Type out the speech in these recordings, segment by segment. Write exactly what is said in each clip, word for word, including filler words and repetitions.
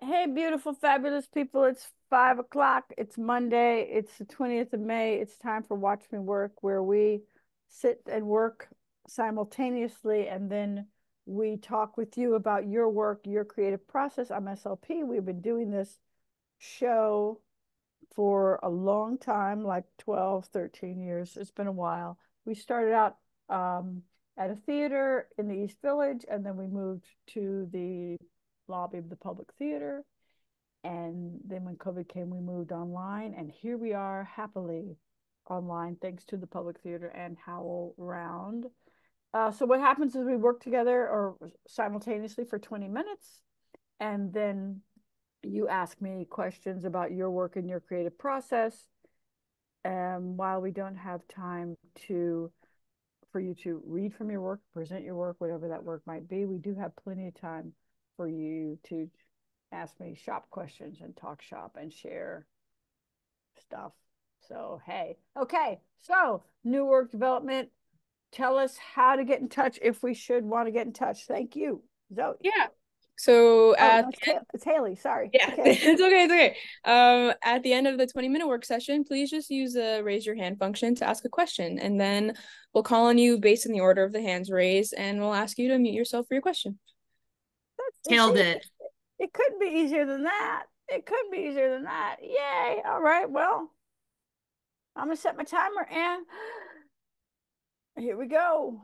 Hey, beautiful, fabulous people. It's five o'clock. It's Monday. It's the twentieth of May. It's time for Watch Me Work, where we sit and work simultaneously. And then we talk with you about your work, your creative process. I'm S L P. We've been doing this show for a long time, like twelve, thirteen years. It's been a while. We started out um, at a theater in the East Village, and then we moved to the lobby of the Public Theater, and then when COVID came, we moved online, and here we are happily online thanks to the Public Theater and HowlRound. Uh, so what happens is we work together or simultaneously for twenty minutes, and then you ask me questions about your work and your creative process. And while we don't have time to for you to read from your work, present your work, whatever that work might be, we do have plenty of time for you to ask me shop questions and talk shop and share stuff. So, hey, okay. So New Work Development, tell us how to get in touch if we should want to get in touch. Thanhank you, Zoe. Yeah. So at oh, no, it's, end, it's Haley, sorry. Yeah, okay. It's okay, it's okay. Um, at the end of the twenty minute work session, please just use the raise your hand function to ask a question, and then we'll call on you based on the order of the hands raised, and we'll ask you to mute yourself for your question. Killed it. It couldn't be easier than that. It couldn't be easier than that. Yay. All right. Well, I'm going to set my timer and here we go.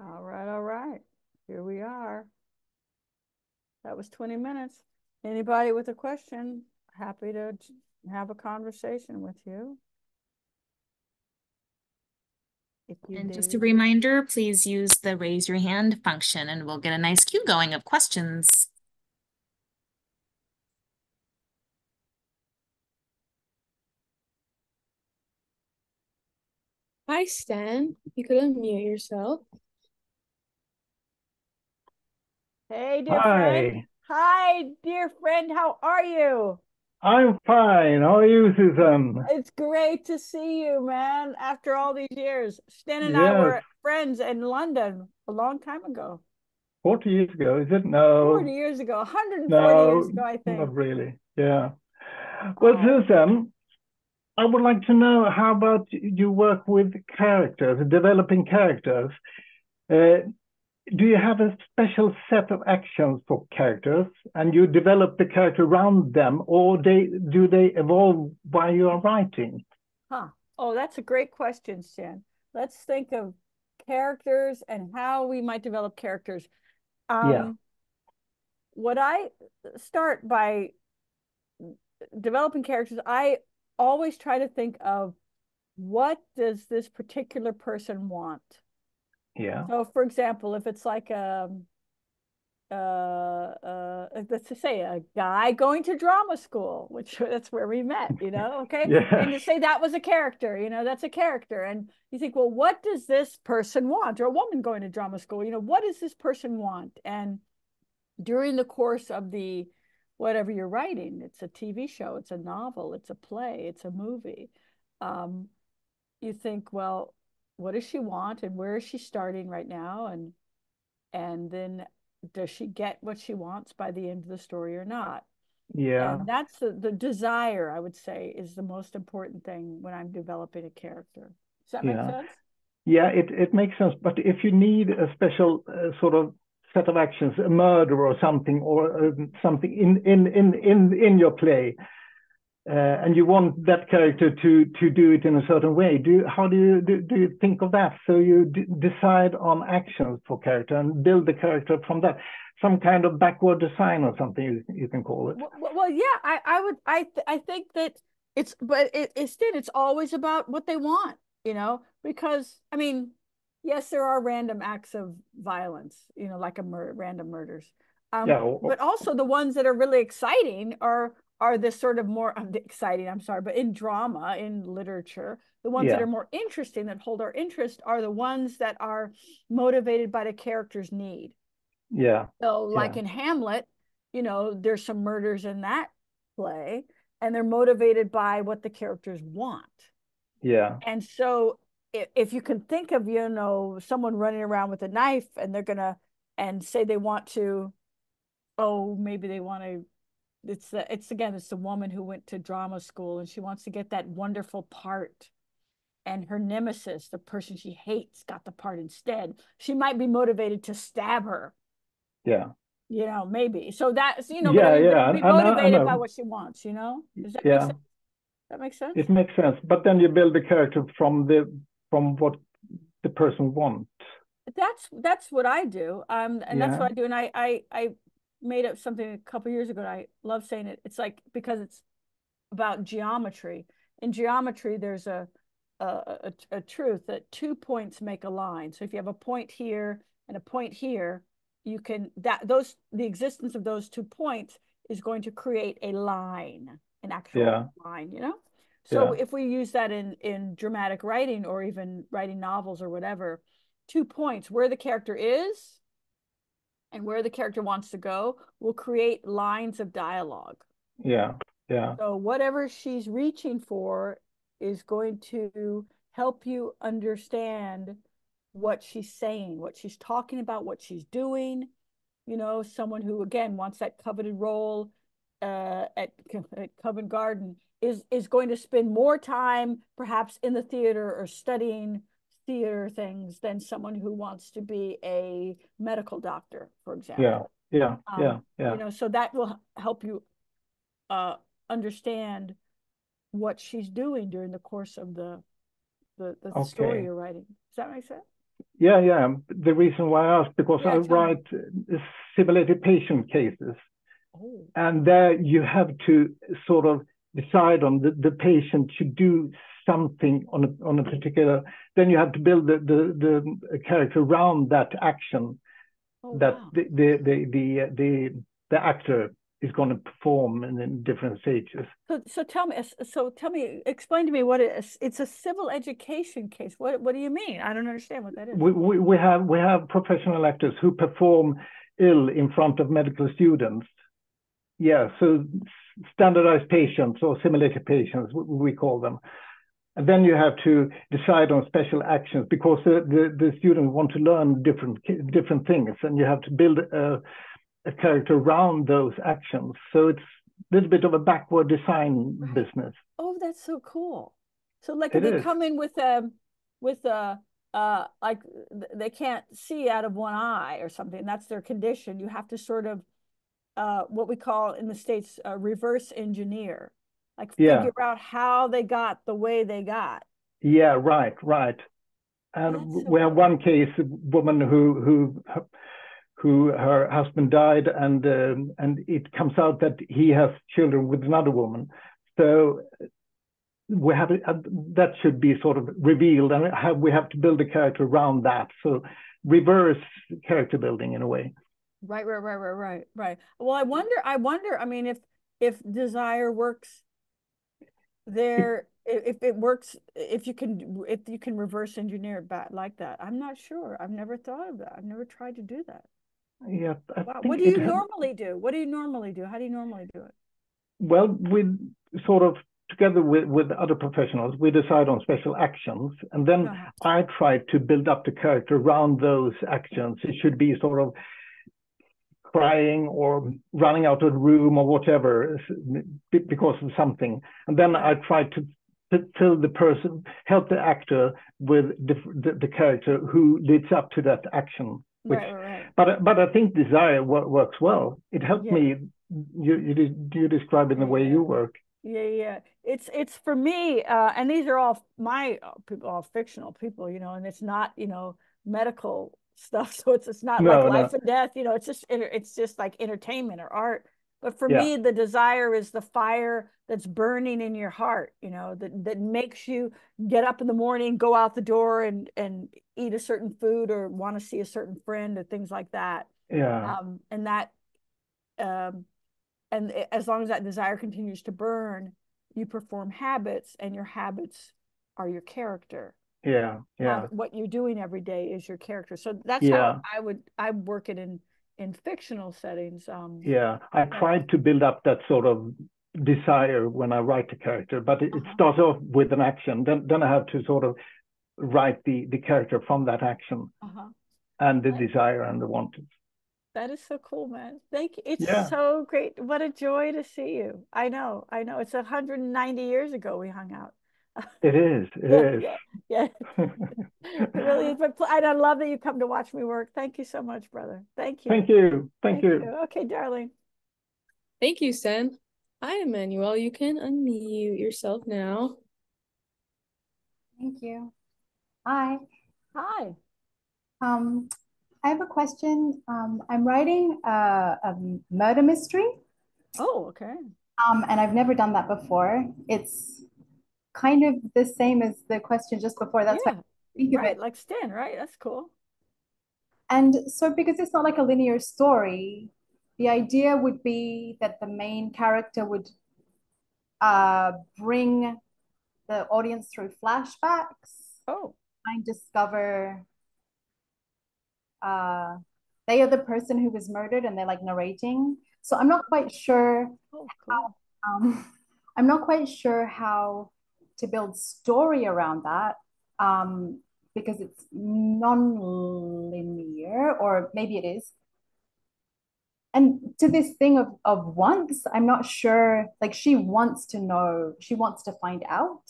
All right, all right. Here we are. That was twenty minutes. Anybody with a question, happy to have a conversation with you. If you and do. Just a reminder, please use the raise your hand function and we'll get a nice queue going of questions. Hi, Stan. You could unmute yourself. Hey, dear Hi. friend. Hi, dear friend. How are you? I'm fine. How are you, Suzanne? It's great to see you, man, after all these years. Stan and yes. I were friends in London a long time ago. forty years ago, is it? No. forty years ago. one hundred forty no, years ago, I think. Not really. Yeah. Well, oh. Suzanne, I would like to know, how about you work with characters, developing characters? Uh, do you have a special set of actions for characters and you develop the character around them, or they, do they evolve while you are writing? Huh. Oh, that's a great question, Stan. Let's think of characters and how we might develop characters. Um, yeah. What I start by developing characters, I... always try to think of, what does this particular person want? Yeah. So, for example, if it's like a, uh, uh, let's say a guy going to drama school, which that's where we met, you know, okay? Yes. And to say that was a character, you know, that's a character. And you think, well, what does this person want? Or a woman going to drama school, you know, what does this person want? And during the course of the whatever you're writing, it's a T V show, it's a novel, it's a play, it's a movie. Um, you think, well, what does she want and where is she starting right now? And and then does she get what she wants by the end of the story or not? Yeah. And that's the, the desire, I would say, is the most important thing when I'm developing a character. Does that yeah. make sense? Yeah, it, it makes sense. But if you need a special uh, sort of set of actions, a murder or something, or um, something in in in in in your play, uh, and you want that character to to do it in a certain way. Do you, how do you do, do you think of that? So you d decide on actions for character and build the character from that. Some kind of backward design or something you, you can call it. Well, well yeah, I I would I th I think that it's but it, it's still it's always about what they want, you know, because I mean. Yes, there are random acts of violence, you know, like a mur random murders. Um, yeah, well, but also the ones that are really exciting are are this sort of more um, exciting, I'm sorry, but in drama, in literature, the ones yeah. that are more interesting, that hold our interest, are the ones that are motivated by the character's need. Yeah. So like yeah. in Hamlet, you know, there's some murders in that play, and they're motivated by what the characters want. Yeah. And so... if you can think of, you know, someone running around with a knife and they're going to, and say they want to, oh, maybe they want to, it's, the, it's again, it's the woman who went to drama school and she wants to get that wonderful part. And her nemesis, the person she hates, got the part instead. She might be motivated to stab her. Yeah. You know, maybe. So that's, you know, yeah, yeah. be motivated I know, I know. by what she wants, you know? Does that yeah. make sense? That makes sense? It makes sense. But then you build the character from the, from what the person wants. That's that's what I do, um, and yeah. that's what I do. And I, I I made up something a couple of years ago, and I love saying it. It's like, because it's about geometry. In geometry, there's a a, a a truth that two points make a line. So if you have a point here and a point here, you can that those the existence of those two points is going to create a line, an actual yeah. line. You know. So yeah. if we use that in, in dramatic writing or even writing novels or whatever, two points, where the character is and where the character wants to go, will create lines of dialogue. Yeah, yeah. So whatever she's reaching for is going to help you understand what she's saying, what she's talking about, what she's doing. You know, someone who, again, wants that coveted role uh, at, at Covent Garden is is going to spend more time perhaps in the theater or studying theater things than someone who wants to be a medical doctor, for example. Yeah, yeah, um, yeah, yeah. You know, so that will help you uh, understand what she's doing during the course of the the, the okay. story you're writing. Does that make sense? Yeah, yeah. The reason why I asked, because yeah, I write me. civil education cases. Oh. And there you have to sort of decide on the, the patient should do something on a, on a particular, then you have to build the, the, the character around that action oh, that wow. the, the, the, the, the, the actor is going to perform in, in different stages. So, so tell me, so tell me, explain to me what it is. It's a civil education case. What, what do you mean? I don't understand what that is. We, we, we have, we have professional actors who perform ill in front of medical students. Yeah, so standardized patients or simulated patients, we call them. And then you have to decide on special actions because the, the, the students want to learn different different things, and you have to build a, a character around those actions. So it's a little bit of a backward design business. Oh, that's so cool. So like if they come in with a, with a, uh, like they can't see out of one eye or something, that's their condition. You have to sort of, Uh, what we call in the States, uh, reverse engineer, like yeah. figure out how they got the way they got. Yeah, right, right. And so we have one case, a woman who who who her husband died, and um, and it comes out that he has children with another woman. So we have uh, that should be sort of revealed, and we have to build a character around that. So reverse character building in a way. Right, right, right, right, right, right. Well, I wonder, I wonder, I mean, if, if desire works there, if it works, if you can, if you can reverse engineer it back like that, I'm not sure. I've never thought of that. I've never tried to do that. Yeah. Wow. What do you normally do? What do you normally do? How do you normally do it? Well, we sort of, together with, with other professionals, we decide on special actions. And then I try to build up the character around those actions. It should be sort of crying or running out of the room or whatever because of something, and then I try to fill the person, help the actor with the, the, the character who leads up to that action. Which, right, right. But but I think desire works well. It helped yeah. me. You, you you describe in the way you work. Yeah, yeah. It's it's for me, uh, and these are all my people, all fictional people, you know, and it's not you know medical stuff, so it's it's not no, like life no. and death, you know. It's just it's just like entertainment or art. But for yeah. me, the desire is the fire that's burning in your heart, you know, that that makes you get up in the morning, go out the door, and and eat a certain food or want to see a certain friend or things like that. Yeah. Um, and that, um, and as long as that desire continues to burn, you perform habits, and your habits are your character. Yeah, yeah. How, what you're doing every day is your character. So that's yeah. how I would I work it in in fictional settings. Um, yeah, I tried to build up that sort of desire when I write the character, but it, uh-huh. it starts off with an action. Then then I have to sort of write the the character from that action uh-huh. and the that, desire and the wanted. That is so cool, man. Thank you. It's yeah. so great. What a joy to see you. I know, I know. It's one hundred ninety years ago we hung out. It is. It yeah, is. Yeah. yeah. It really is. But I love that you come to watch me work. Thank you so much, brother. Thank you. Thank you. Thank, Thank you. you. Okay, darling. Thank you, Sen. Hi, Emmanuel. You can unmute yourself now. Thank you. Hi. Hi. Um, I have a question. Um, I'm writing a, a murder mystery. Oh, okay. Um, and I've never done that before. It's kind of the same as the question just before. That's yeah, why I think of right, it. Like Stan, right? That's cool. And so because it's not like a linear story, the idea would be that the main character would uh, bring the audience through flashbacks. Oh. And discover uh, they are the person who was murdered and they're like narrating. So I'm not quite sure oh, cool. how, um, I'm not quite sure how to build story around that, um, because it's non-linear, or maybe it is. And to this thing of, of wants, I'm not sure, like she wants to know, she wants to find out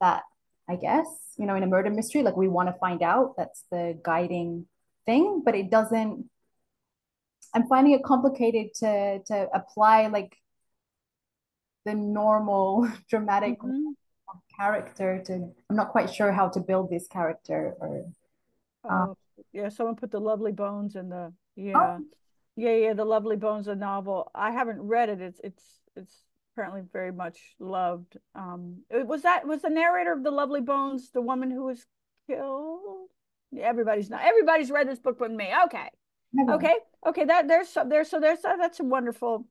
that, I guess, you know, in a murder mystery, like we want to find out, that's the guiding thing, but it doesn't, I'm finding it complicated to, to apply like the normal dramatic mm-hmm. character to, I'm not quite sure how to build this character or Uh, yeah, someone put The Lovely Bones in the, yeah. Oh. Yeah, yeah, The Lovely Bones, a novel. I haven't read it. It's it's it's apparently very much loved. Um, it, was that was the narrator of The Lovely Bones the woman who was killed? Yeah, everybody's not everybody's read this book but me. Okay, mm-hmm. okay, okay. That there's so there's so there's uh, that's a wonderful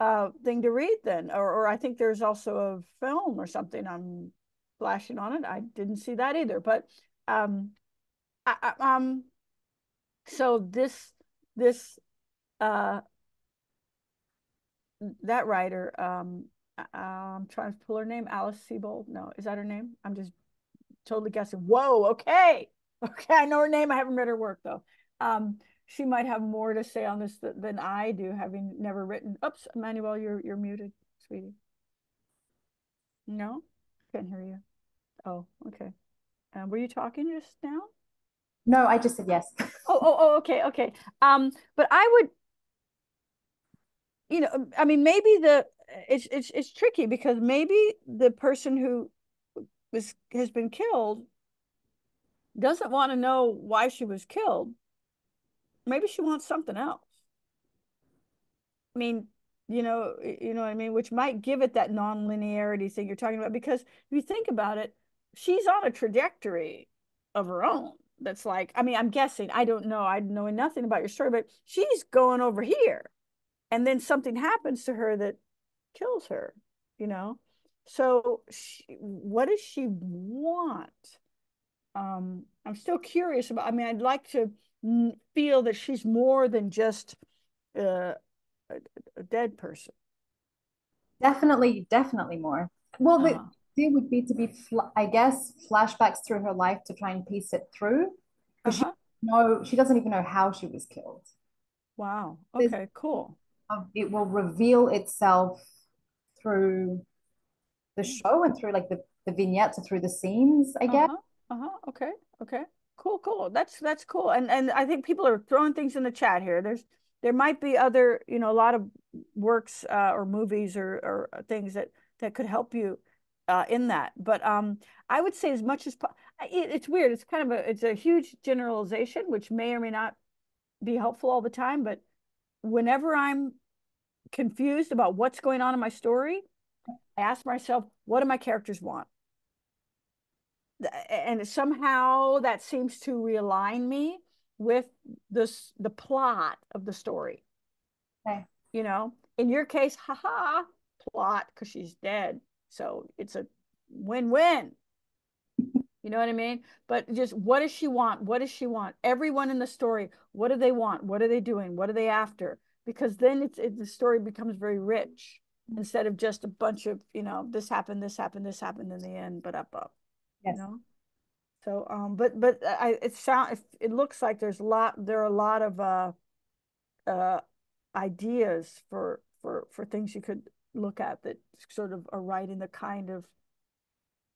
uh thing to read then. Or or I think there's also a film or something. I'm flashing on it. I didn't see that either. But um, I, I, um, so this this. Uh, that writer, um, I'm trying to pull her name, Alice Sebold. No, is that her name? I'm just totally guessing. Whoa, okay. Okay, I know her name. I haven't read her work, though. Um, she might have more to say on this th than I do, having never written. Oops, Emmanuel, you're, you're muted, sweetie. No? Can't hear you. Oh, okay. Um, were you talking just now? No, I just said yes. oh, oh, oh, okay, okay. Um, but I would, you know, I mean, maybe the it's it's it's tricky because maybe the person who was has been killed doesn't want to know why she was killed. Maybe she wants something else. I mean, you know, you know what I mean, which might give it that non-linearity thing you're talking about, because if you think about it, she's on a trajectory of her own. That's like, I mean, I'm guessing, I don't know, I know nothing about your story, but she's going over here. And then something happens to her that kills her, you know? So she, what does she want? Um, I'm still curious about, I mean, I'd like to feel that she's more than just uh, a, a dead person. Definitely, definitely more. Well, uh-huh. the It would be to be, I guess, flashbacks through her life to try and piece it through. Uh-huh. She no, she doesn't even know how she was killed. Wow. Okay. This, cool. Um, it will reveal itself through the show and through like the, the vignettes or through the scenes. I guess. Uh-huh. uh-huh. Okay. Okay. Cool. Cool. That's that's cool. And and I think people are throwing things in the chat here. There's there might be other, you know, a lot of works uh, or movies or or things that that could help you. Uh, in that, but um, I would say as much as po it, it's weird. It's kind of a it's a huge generalization, which may or may not be helpful all the time. But whenever I'm confused about what's going on in my story, I ask myself, what do my characters want? And somehow that seems to realign me with this the plot of the story. Okay. You know, in your case, haha, plot because she's dead. So it's a win-win, you know what I mean? But just what does she want? What does she want? Everyone in the story, what do they want? What are they doing? What are they after? Because then it's it, the story becomes very rich instead of just a bunch of, you know, this happened, this happened, this happened in the end, but up, up, yes. You know? So, um, but but I, it sound, it looks like there's a lot, there are a lot of uh, uh, ideas for, for, for things you could look at that sort of are right in the kind of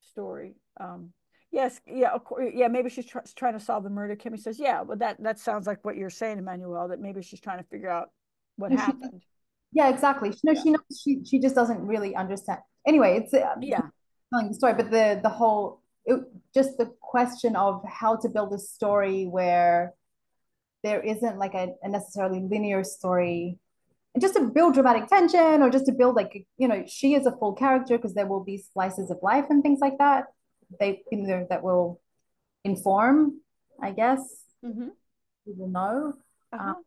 story. Um, yes, yeah, of course, yeah. Maybe she's tr trying to solve the murder. Kimmy says, "Yeah, well, that that sounds like what you're saying, Emmanuel. That maybe she's trying to figure out what no, happened." She, yeah, exactly. No, yeah. she knows. She she just doesn't really understand. Anyway, it's uh, yeah, telling the story, but the the whole it, just the question of how to build a story where there isn't like a, a necessarily linear story. And just to build dramatic tension or just to build like, you know, she is a full character because there will be slices of life and things like that. They, you know, that will inform, I guess, mm-hmm. we will know. Uh-huh. um,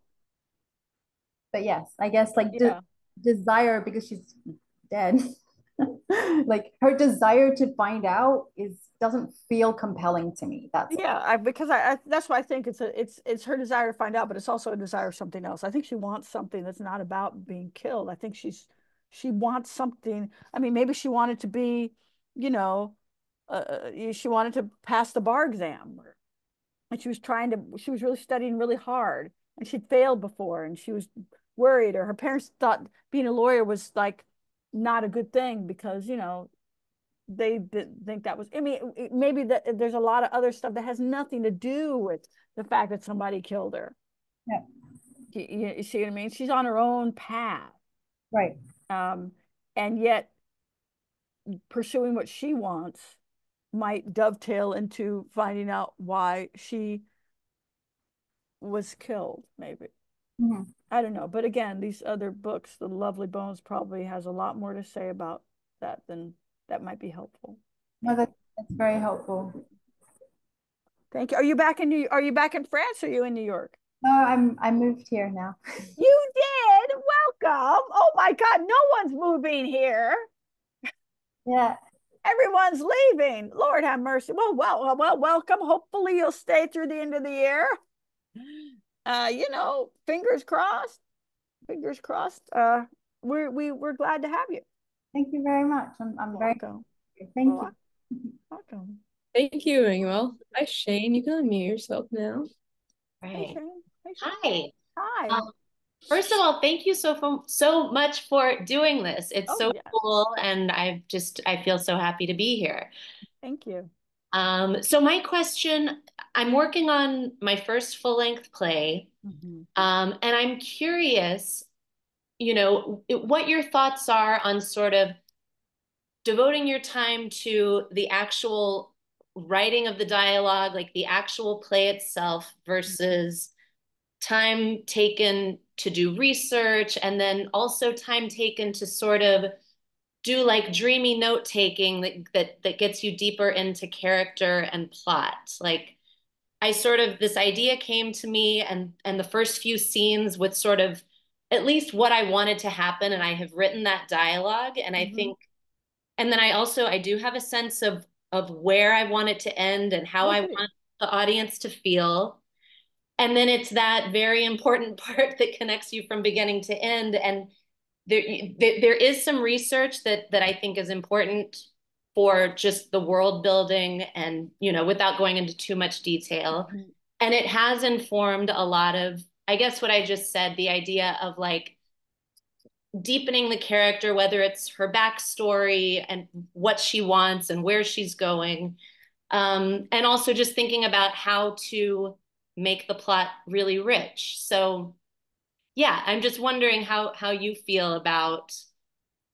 but yes, I guess like yeah. de desire because she's dead, like her desire to find out is doesn't feel compelling to me. That's yeah, I, because I, I that's why I think it's a it's it's her desire to find out, but it's also a desire of something else. I think she wants something that's not about being killed. I think she's she wants something. I mean, maybe she wanted to be, you know, uh, she wanted to pass the bar exam, and she was trying to. She was really studying really hard, and she'd failed before, and she was worried, or her parents thought being a lawyer was like. Not a good thing because you know they didn't think that was I mean maybe that there's a lot of other stuff that has nothing to do with the fact that somebody killed her. Yeah, you, you see what I mean? She's on her own path, right? Um and yet pursuing what she wants might dovetail into finding out why she was killed, maybe. Mm-hmm. I don't know. But again, these other books, The Lovely Bones probably has a lot more to say about that than that might be helpful. No, that, that's very helpful. Thank you. Are you back in New? Are you back in France? Or are you in New York? No, oh, I'm. I moved here now. You did. Welcome. Oh my God! No one's moving here. Yeah. Everyone's leaving. Lord have mercy. Well, well, well. Welcome. Hopefully, you'll stay through the end of the year. Uh, you know, fingers crossed. Fingers crossed. Uh, we're we we're glad to have you. Thank you very much. I'm. I'm welcome. Very. Thank well, you. Welcome. Thank you, Emmanuel. Hi, Shane. You can unmute yourself now. Right. Hi. Hi. Um, first of all, thank you so so much for doing this. It's oh, so yeah. cool, and I've just I feel so happy to be here. Thank you. Um, so my question: I'm working on my first full length play, mm-hmm. um, and I'm curious, you know, what your thoughts are on sort of devoting your time to the actual writing of the dialogue, like the actual play itself, versus time taken to do research, and then also time taken to sort of do like dreamy note taking that, that that gets you deeper into character and plot. Like I sort of, this idea came to me and and the first few scenes with sort of at least what I wanted to happen, and I have written that dialogue, and mm-hmm. I think, and then I also I do have a sense of of where I want it to end and how okay. I want the audience to feel. And then it's that very important part that connects you from beginning to end. And there, there is some research that that I think is important for just the world building and, you know, without going into too much detail. Mm-hmm. And it has informed a lot of, I guess what I just said, the idea of like deepening the character, whether it's her backstory and what she wants and where she's going. Um, and also just thinking about how to make the plot really rich. So yeah, I'm just wondering how, how you feel about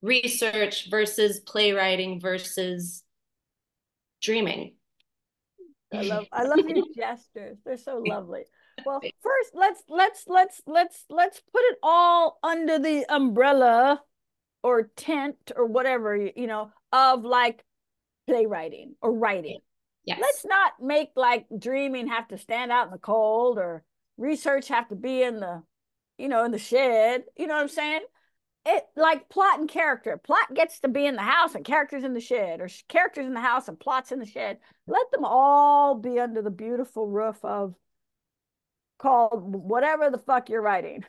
research versus playwriting versus dreaming. I love, I love your gestures. They're so lovely. Well, first, let's let's let's let's let's put it all under the umbrella or tent or whatever, you know, of like playwriting or writing. Yes. Let's not make like dreaming have to stand out in the cold or research have to be in the, you know, in the shed. You know what I'm saying? It like plot and character. Plot gets to be in the house and characters in the shed, or characters in the house and plots in the shed. Let them all be under the beautiful roof of called whatever the fuck you're writing.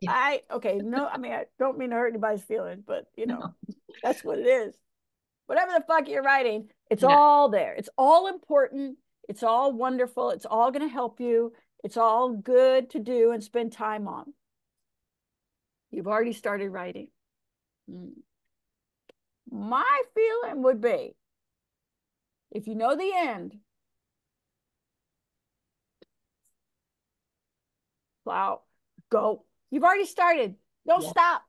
Yeah. I okay no I mean I don't mean to hurt anybody's feelings, but you know no. that's what it is. Whatever the fuck you're writing, it's no. all there. It's all important. It's all wonderful. It's all going to help you. It's all good to do and spend time on. You've already started writing. Mm. My feeling would be, if you know the end, out go you've already started. Don't yeah. stop.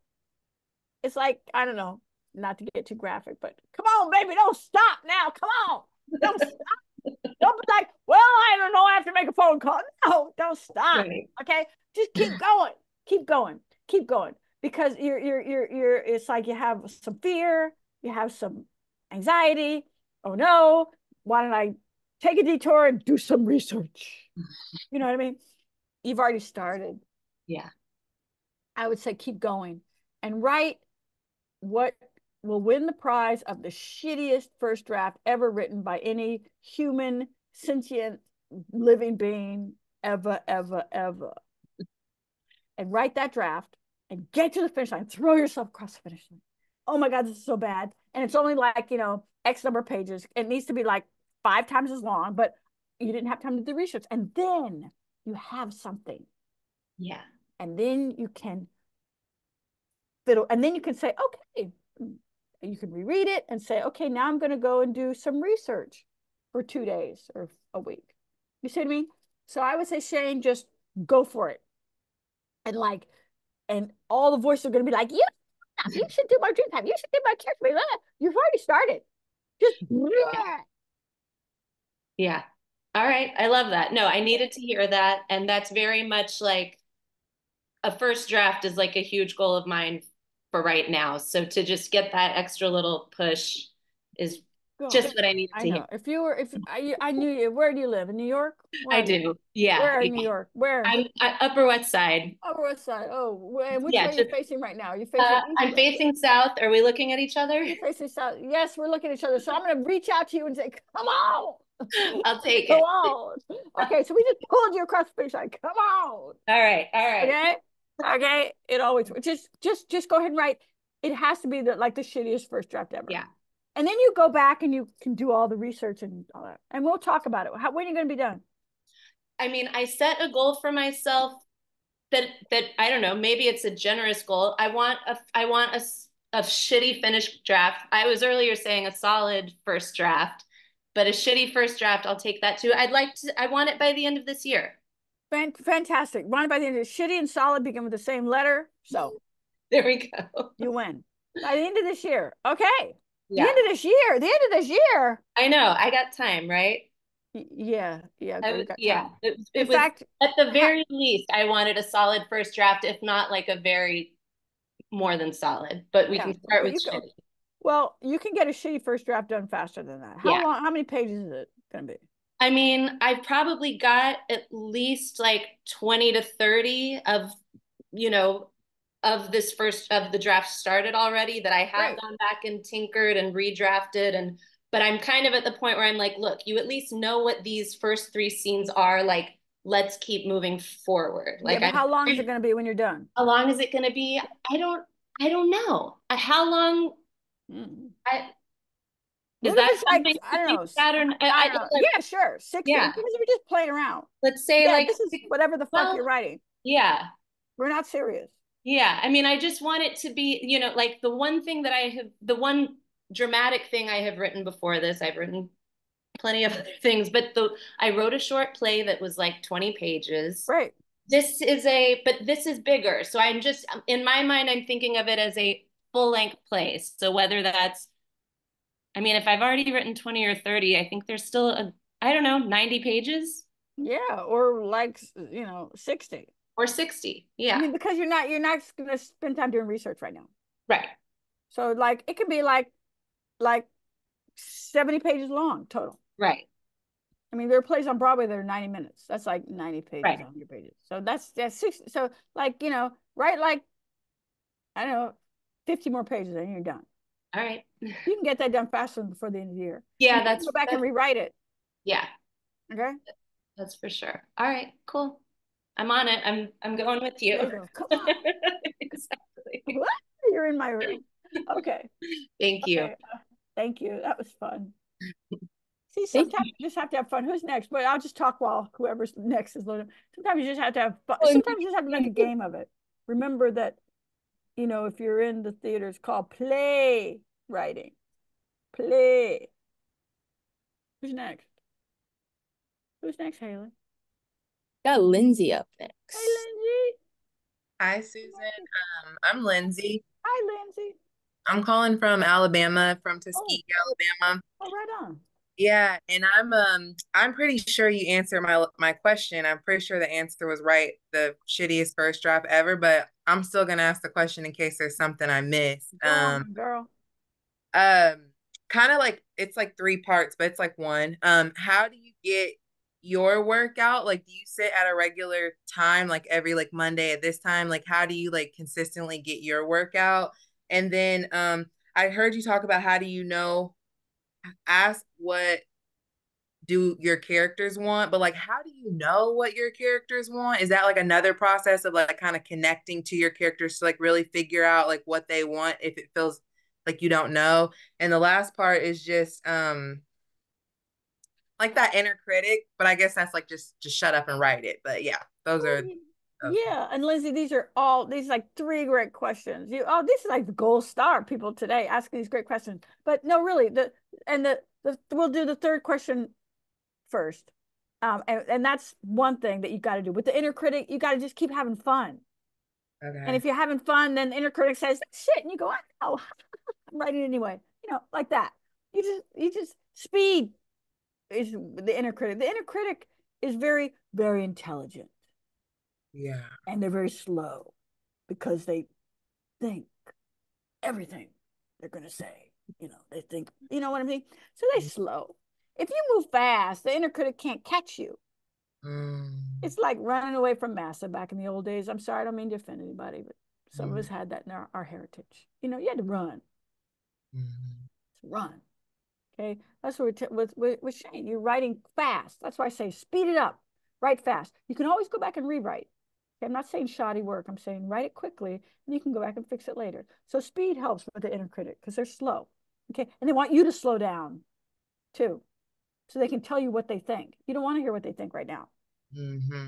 It's like, I don't know, not to get too graphic, but come on baby, don't stop now. Come on, don't stop. Don't be like, well, I don't know, I have to make a phone call. No, don't stop. Right. Okay, just keep going, keep going, keep going, because you're you're you're you're it's like you have some fear, you have some anxiety. Oh no, why don't I take a detour and do some research? You know what I mean? You've already started. Yeah. I would say keep going and write what will win the prize of the shittiest first draft ever written by any human, sentient, living being ever, ever, ever. And write that draft and get to the finish line. Throw yourself across the finish line. Oh my God, this is so bad. And it's only like, you know, X number of pages. It needs to be like five times as long, but you didn't have time to do research. And then you have something. Yeah. And then you can fiddle, and then you can say, okay, you can reread it and say, okay, now I'm going to go and do some research for two days or a week. You see what I mean? So I would say, Shane, just go for it. And like, and all the voices are going to be like, yeah, you should do my dream time. You should do my character. You've already started. Just, yeah. Yeah. All right. I love that. No, I needed to hear that. And that's very much like a first draft is like a huge goal of mine for right now. So to just get that extra little push is Go. Just what I needed I to know. Hear. If you were, if I, I knew you, where do you live? In New York? Where I do. Yeah. Where in New York? Where? I'm I, Upper West Side. Upper West Side. Oh, which yeah, way just, are you facing right now? Are you facing? Uh, I'm facing south. Are we looking at each other? You're facing south. Yes, we're looking at each other. So I'm going to reach out to you and say, come on. I'll take come it. Come on. Okay, so we just pulled you across the finish line. Come on. All right. All right. Okay. Okay. It always just just just go ahead and write. It has to be the like the shittiest first draft ever. Yeah. And then you go back and you can do all the research and all that. And we'll talk about it. How, when are you going to be done? I mean, I set a goal for myself that that I don't know. Maybe it's a generous goal. I want a I want a a shitty finished draft. I was earlier saying a solid first draft, but a shitty first draft. I'll take that too. I'd like to. I want it by the end of this year. Fantastic. Want it by the end of this. Shitty and solid begin with the same letter. So there we go. You win by the end of this year. Okay. Yeah. The end of this year, the end of this year. I know, I got time, right? Yeah, yeah. I was, yeah, it, it in was, fact, at the very least, I wanted a solid first draft, if not like a very more than solid, but we yeah, can start with shitty. Go, well, you can get a shitty first draft done faster than that. How yeah. long, how many pages is it going to be? I mean, I've probably got at least like twenty to thirty of, you know, of this first of the draft started already that I have right. gone back and tinkered and redrafted. And, but I'm kind of at the point where I'm like, look, you at least know what these first three scenes are. Like, let's keep moving forward. Like yeah, how long is it going to be when you're done? How long is it going to be? I don't, I don't know. How long? Mm. I, is that like, I don't know. Saturn, I, I don't know. Like, yeah, sure. Six, yeah. Because we're just playing around. Let's say yeah, like, this is whatever the fuck well, you're writing. Yeah. We're not serious. Yeah, I mean, I just want it to be, you know, like the one thing that I have, the one dramatic thing I have written before this, I've written plenty of other things, but the I wrote a short play that was like twenty pages. Right. This is a, but this is bigger. So I'm just, in my mind, I'm thinking of it as a full length play. So whether that's, I mean, if I've already written twenty or thirty, I think there's still, a, I don't know, ninety pages. Yeah, or like, you know, sixty. Or sixty, yeah. I mean, because you're not you're not going to spend time doing research right now, right? So like it can be like like seventy pages long total, right? I mean, there are plays on Broadway that are ninety minutes. That's like ninety pages, right. one hundred pages. So that's that's sixty. So like you know, write like I don't know, fifty more pages, and you're done. All right, you can get that done faster than before the end of the year. Yeah, you that's can go back that, and rewrite it. Yeah. Okay. That's for sure. All right. Cool. I'm on it. I'm I'm going with you. you go. Come on. Exactly. What? You're in my room. Okay. Thank you. Okay. Uh, thank you. That was fun. See, sometimes you just have to have fun. Who's next? But I'll just talk while whoever's next is learning. Sometimes you just have to have fun. Sometimes you just have to make a game of it. Remember that, you know, if you're in the theater, it's called play writing. Play. Who's next? Who's next, Haley? Got Lindsay up next. Hey, Lindsay. Hi, Susan. Um, I'm Lindsay. Hi, Lindsay. I'm calling from Alabama, from Tuskegee, oh. Alabama. Oh, right on. Yeah, and I'm um I'm pretty sure you answered my my question. I'm pretty sure the answer was right. The shittiest first draft ever, but I'm still gonna ask the question in case there's something I missed. Girl, um, girl. Um, kind of like it's like three parts, but it's like one. Um, how do you get your workout? Like, do you sit at a regular time, like every like Monday at this time? Like, how do you like consistently get your workout? And then um I heard you talk about how do you know, ask what do your characters want, but like how do you know what your characters want? Is that like another process of like kind of connecting to your characters to like really figure out like what they want if it feels like you don't know? And the last part is just um like that inner critic, but I guess that's like just just shut up and write it. But yeah, those are those. Yeah, and Lindsay, these are all these like three great questions. You oh, these are like the gold star people today asking these great questions. But no, really, the and the, the we'll do the third question first, um, and and that's one thing that you got to do with the inner critic. You got to just keep having fun. Okay. And if you're having fun, then the inner critic says shit, and you go, oh, I'm writing anyway. You know, like that. You just you just speed. is the inner critic. The inner critic is very, very intelligent. Yeah. And they're very slow because they think everything they're going to say. You know, they think, you know what I mean? So they're slow. If you move fast, the inner critic can't catch you. Mm. It's like running away from massa back in the old days. I'm sorry, I don't mean to offend anybody, but some mm. of us had that in our, our heritage. You know, you had to run. Mm. Run. Okay, that's what we're with, with, with Shane. You're writing fast. That's why I say speed it up. Write fast. You can always go back and rewrite. Okay, I'm not saying shoddy work. I'm saying write it quickly, and you can go back and fix it later. So speed helps with the inner critic because they're slow. Okay, and they want you to slow down, too, so they can tell you what they think. You don't want to hear what they think right now. Mm-hmm.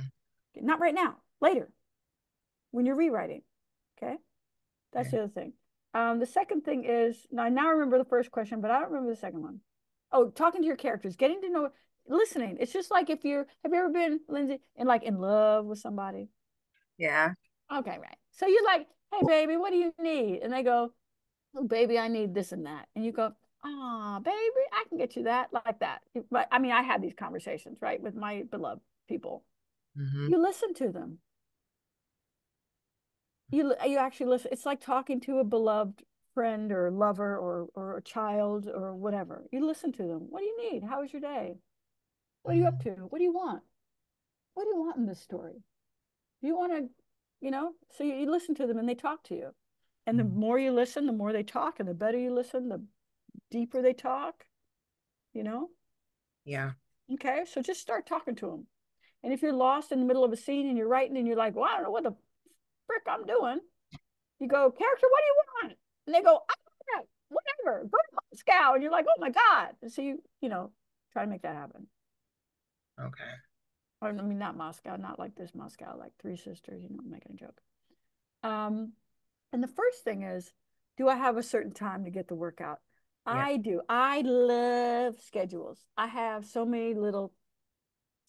Okay, not right now. Later, when you're rewriting. Okay, that's yeah. the other thing. Um, the second thing is, now I now remember the first question, but I don't remember the second one. Oh, talking to your characters, getting to know, listening. It's just like if you're, have you ever been, Lindsay, and like in love with somebody? Yeah. Okay, right. So you're like, hey, baby, what do you need? And they go, oh, baby, I need this and that. And you go, ah, baby, I can get you that, like that. But I mean, I had these conversations, right, with my beloved people. Mm-hmm. You listen to them. You, you actually listen. It's like talking to a beloved friend or lover or or a child or whatever. You listen to them. What do you need? How was your day? What are you up to? What do you want? What do you want in this story? You want to, you know, so you, you listen to them and they talk to you. And the more you listen, the more they talk, and the better you listen, the deeper they talk, you know? Yeah. Okay, so just start talking to them. And if you're lost in the middle of a scene and you're writing and you're like, well, I don't know what the frick I'm doing, you go, character, what do you want? And they go, I don't know, whatever, go to Moscow. And you're like, oh my God. And so you, you know, try to make that happen. Okay. Or, I mean, not Moscow, not like this Moscow, like Three Sisters, you know, I'm making a joke. Um, and the first thing is, do I have a certain time to get the work out? Yeah. I do. I love schedules. I have so many little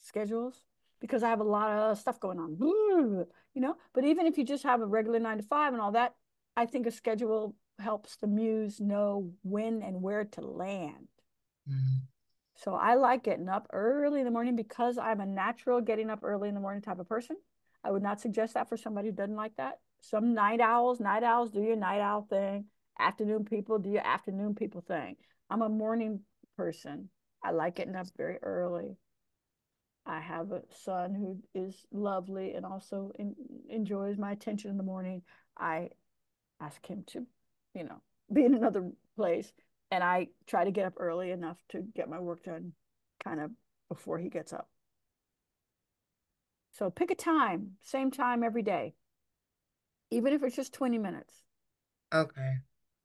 schedules because I have a lot of stuff going on, you know? But even if you just have a regular nine to five and all that, I think a schedule helps the muse know when and where to land. Mm-hmm. So I like getting up early in the morning because I'm a natural getting up early in the morning type of person. I would not suggest that for somebody who doesn't like that. Some night owls, night owls, do your night owl thing. Afternoon people, do your afternoon people thing. I'm a morning person. I like getting up very early. I have a son who is lovely and also in, enjoys my attention in the morning. I ask him to, you know, be in another place. And I try to get up early enough to get my work done kind of before he gets up. So pick a time, same time every day, even if it's just twenty minutes. Okay.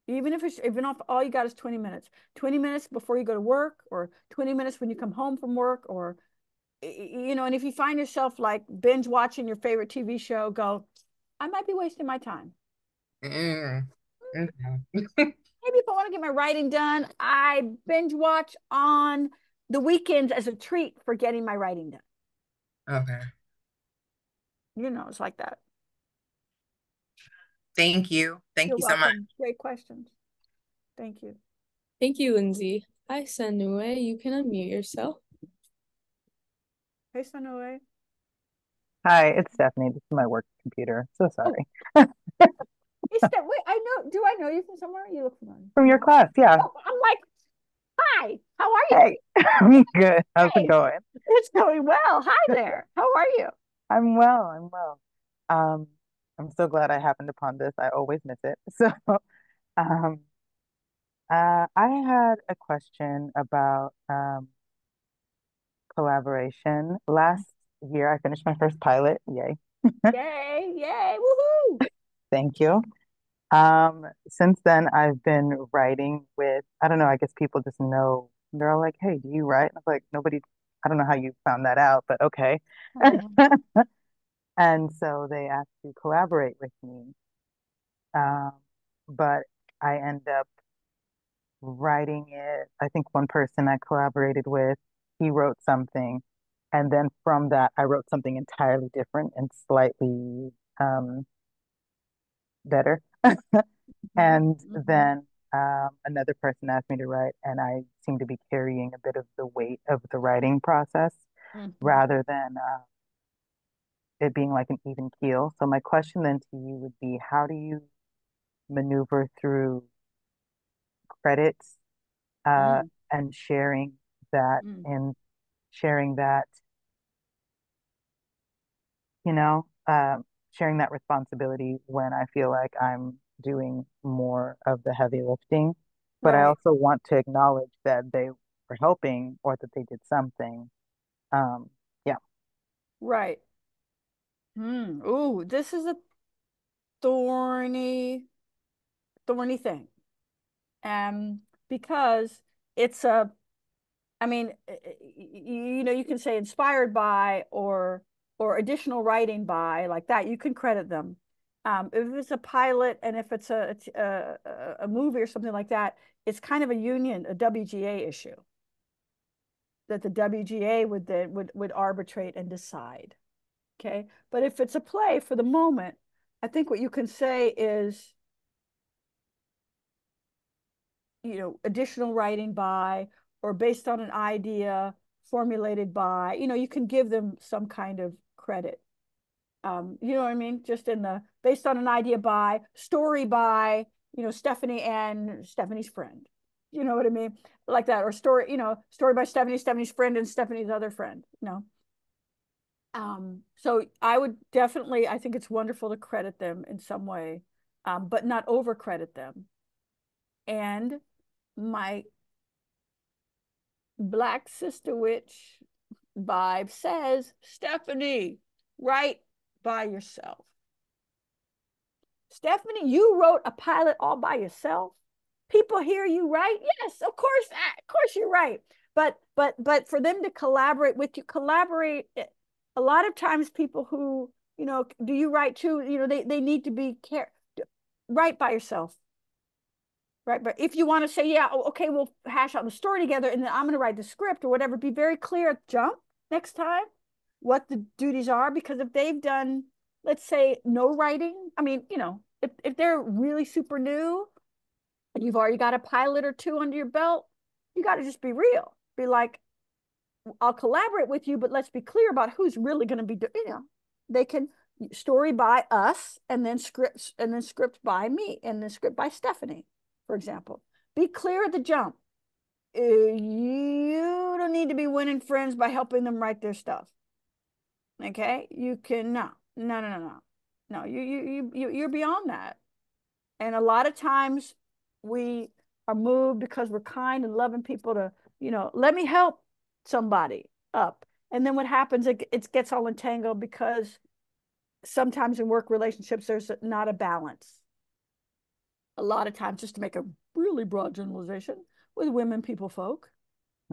Even if it's, even if all you got is twenty minutes, twenty minutes before you go to work, or twenty minutes when you come home from work, or, you know, and if you find yourself like binge watching your favorite T V show, go, I might be wasting my time. Mm-hmm. Okay. Maybe if I want to get my writing done, I binge watch on the weekends as a treat for getting my writing done. Okay. You know, it's like that. Thank you. Thank You're you welcome. so much. Great questions. Thank you. Thank you, Lindsay. Hi, Sanue. You can unmute yourself. Hey, Sanue. Hi, it's Stephanie. This is my work computer. So sorry. Oh. Is that, wait, I know. Do I know you from somewhere? You look familiar. From your class, yeah. Oh, I'm like, hi. How are you? Hey, I'm good. How's hey. it going? It's going well. Hi there. How are you? I'm well. I'm well. Um, I'm so glad I happened upon this. I always miss it. So, um, uh, I had a question about um collaboration. Last year, I finished my first pilot. Yay! Yay! Yay! Woohoo! Thank you. Um, since then, I've been writing with, I don't know, I guess people just know. They're all like, hey, do you write? And I'm like, nobody, I don't know how you found that out, but okay. Mm-hmm. And so they asked to collaborate with me. Um, but I end up writing it. I think one person I collaborated with, he wrote something. And then from that, I wrote something entirely different and slightly um better. And mm-hmm. then um, another person asked me to write, and I seem to be carrying a bit of the weight of the writing process, mm-hmm. rather than uh, it being like an even keel. So my question then to you would be, how do you maneuver through credits uh, mm-hmm. and sharing that mm-hmm. and sharing that, you know, uh, sharing that responsibility when I feel like I'm doing more of the heavy lifting, but right. I also want to acknowledge that they were helping or that they did something. Um, yeah. Right. Mm. Ooh, this is a thorny, thorny thing. Um, because it's a, I mean, you know, you can say inspired by or, or additional writing by, like that, you can credit them. Um, if it's a pilot and if it's a, a, a movie or something like that, it's kind of a union, a W G A issue that the W G A would then would, would arbitrate and decide. Okay. But if it's a play for the moment, I think what you can say is, you know, additional writing by, or based on an idea formulated by, you know, you can give them some kind of credit. Um, you know what I mean? Just in the, based on an idea by, story by, you know, Stephanie and Stephanie's friend. You know what I mean? Like that, or story, you know, story by Stephanie, Stephanie's friend, and Stephanie's other friend, you know? Um, so I would definitely, I think it's wonderful to credit them in some way, um, but not over credit them. And my Black Sister Witch vibe says, Stephanie, write by yourself. Stephanie, you wrote a pilot all by yourself. People hear you, right? Yes, of course, of course you're right. But but but for them to collaborate with you, collaborate. A lot of times, people who, you know, do you write too? You know, they they need to be care. Write by yourself. Right, but if you want to say, yeah, okay, we'll hash out the story together, and then I'm going to write the script or whatever. Be very clear at jump next time what the duties are, because if they've done, let's say, no writing, I mean, you know, if if they're really super new, and you've already got a pilot or two under your belt, you got to just be real. Be like, I'll collaborate with you, but let's be clear about who's really going to be doing. You know, they can story by us, and then scripts, and then script by me, and then script by Stephanie, for example. Be clear at the jump. Uh, you don't need to be winning friends by helping them write their stuff. Okay, you can no, no, no, no, no, no. You you you you you're beyond that. And a lot of times we are moved because we're kind and loving people to, you know, let me help somebody up. And then what happens? It, it gets all entangled because sometimes in work relationships there's not a balance. A lot of times, just to make a really broad generalization, with women, people, folk,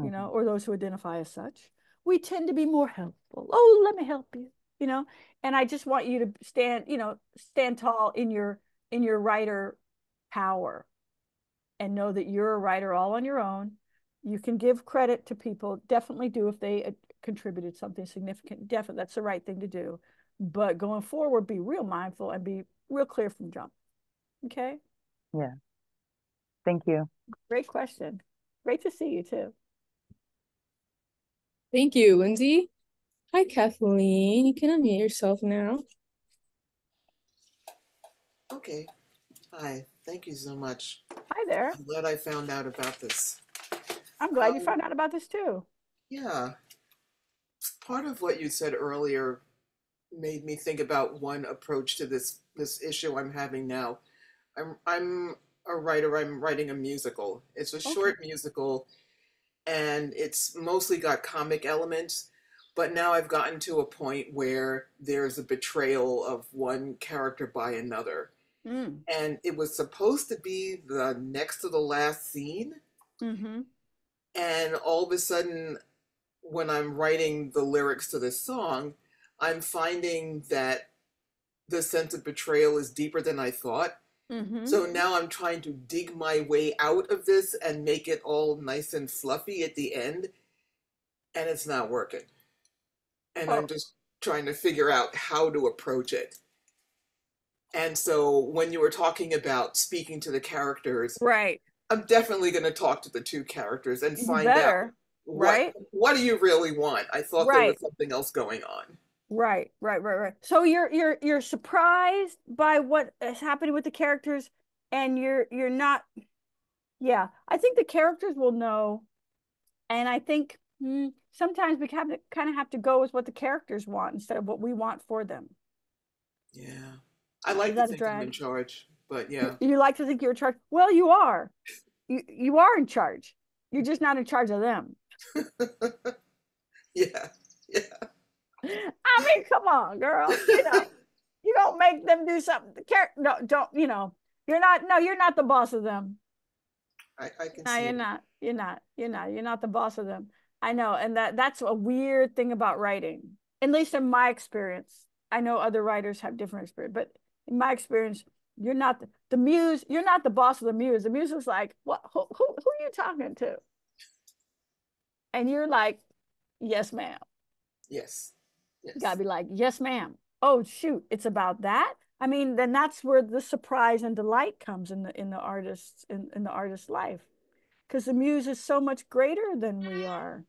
you know, or those who identify as such, we tend to be more helpful. Oh, let me help you, you know. And I just want you to stand, you know, stand tall in your in your writer power, and know that you're a writer all on your own. You can give credit to people, definitely do if they uh, contributed something significant. Definitely, that's the right thing to do. But going forward, be real mindful and be real clear from jump. Okay. Yeah. Thank you. Great question. Great to see you too. Thank you, Lindsay. Hi, Kathleen. You can unmute yourself now. Okay. Hi. Thank you so much. Hi there. I'm glad I found out about this. I'm glad um, you found out about this too. Yeah. Part of what you said earlier made me think about one approach to this this issue I'm having now. I'm, I'm a writer, I'm writing a musical. It's a okay. short musical, and it's mostly got comic elements, but now I've gotten to a point where there's a betrayal of one character by another. Mm. And it was supposed to be the next to the last scene. Mm-hmm. And all of a sudden, when I'm writing the lyrics to this song, I'm finding that the sense of betrayal is deeper than I thought. Mm-hmm. So now I'm trying to dig my way out of this and make it all nice and fluffy at the end, and it's not working. And oh. I'm just trying to figure out how to approach it. And so when you were talking about speaking to the characters, right, I'm definitely going to talk to the two characters and find Better, out what, right? what do you really want? I thought right. there was something else going on. Right, right, right, right. So you're you're you're surprised by what is happening with the characters, and you're you're not. Yeah, I think the characters will know, and I think mm, sometimes we have to kind of have to go with what the characters want instead of what we want for them. Yeah, I like to think I'm in charge, but yeah, you like to think you're in charge. Well, you are. You you are in charge. You're just not in charge of them. Yeah, yeah. I mean, come on, girl. You know, you don't make them do something. No, don't. You know, you're not. No, you're not the boss of them. I, I can. No, see you're it. not. You're not. You're not. You're not the boss of them. I know, and that that's a weird thing about writing. At least in my experience, I know other writers have different experience, but in my experience, you're not the, the muse. You're not the boss of the muse. The muse is like, what? Who? Who? Who are you talking to? And you're like, yes, ma'am. Yes. Yes. You gotta be like, yes, ma'am. Oh, shoot, it's about that. I mean, then that's where the surprise and delight comes in the in the artist's in, in the artist's life, because the muse is so much greater than we are,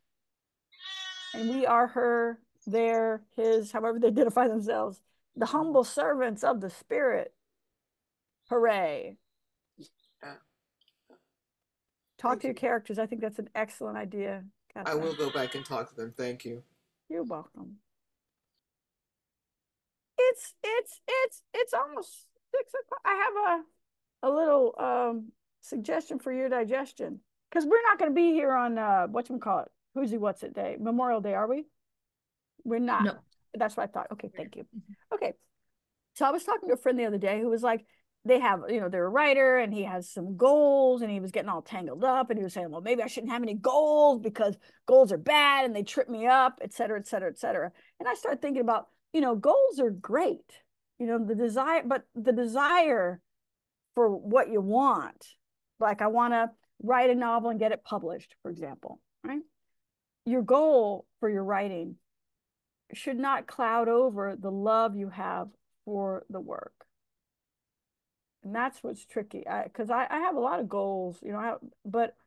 and we are her, their, his, however they identify themselves, the humble servants of the spirit. Hooray! Talk to your characters. I think that's an excellent idea. Got I that. will go back and talk to them. Thank you. You're welcome. It's it's it's it's almost six o'clock. I have a a little um, suggestion for your digestion, because we're not going to be here on uh, whatchamacallit, who's he what's it day, Memorial Day, are we? We're not. No. That's what I thought. Okay, thank you. Okay, so I was talking to a friend the other day who was like, they have, you know, they're a writer and he has some goals, and he was getting all tangled up, and he was saying, well, maybe I shouldn't have any goals because goals are bad and they trip me up, et cetera, et cetera, et cetera. And I started thinking about, you know, goals are great, you know, the desire, but the desire for what you want, like I want to write a novel and get it published, for example, right? Your goal for your writing should not cloud over the love you have for the work. And that's what's tricky, because I, I, I have a lot of goals, you know, I, but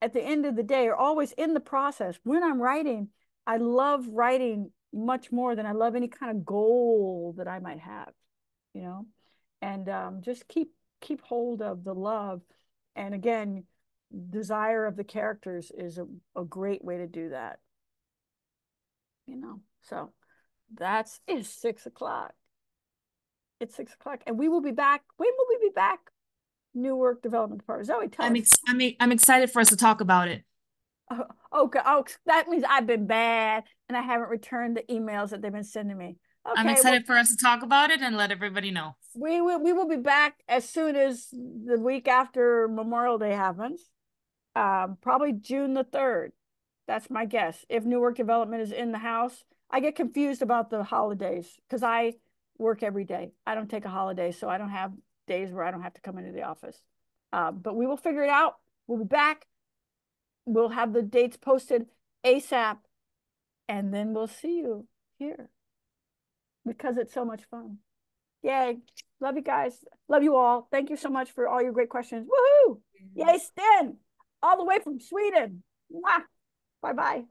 at the end of the day, you're always in the process. When I'm writing, I love writing much more than I love any kind of goal that I might have, you know, and um, just keep keep hold of the love. And again, desire of the characters is a, a great way to do that, you know. So that's it's six o'clock. It's six o'clock, and we will be back. When will we be back? New Work Development Department. Zoe, tell I'm us. Ex I'm, I'm excited for us to talk about it. Oh, okay. Oh, that means I've been bad and I haven't returned the emails that they've been sending me. Okay, I'm excited well, for us to talk about it and let everybody know. We will, we will be back as soon as the week after Memorial Day happens. Um, probably June the third. That's my guess. If New Work Development is in the house. I get confused about the holidays because I work every day. I don't take a holiday, so I don't have days where I don't have to come into the office. Uh, but we will figure it out. We'll be back. We'll have the dates posted ASAP, and then we'll see you here because it's so much fun. Yay. Love you guys. Love you all. Thank you so much for all your great questions. Woohoo! Yay, Sten! All the way from Sweden. Mwah. Bye-bye.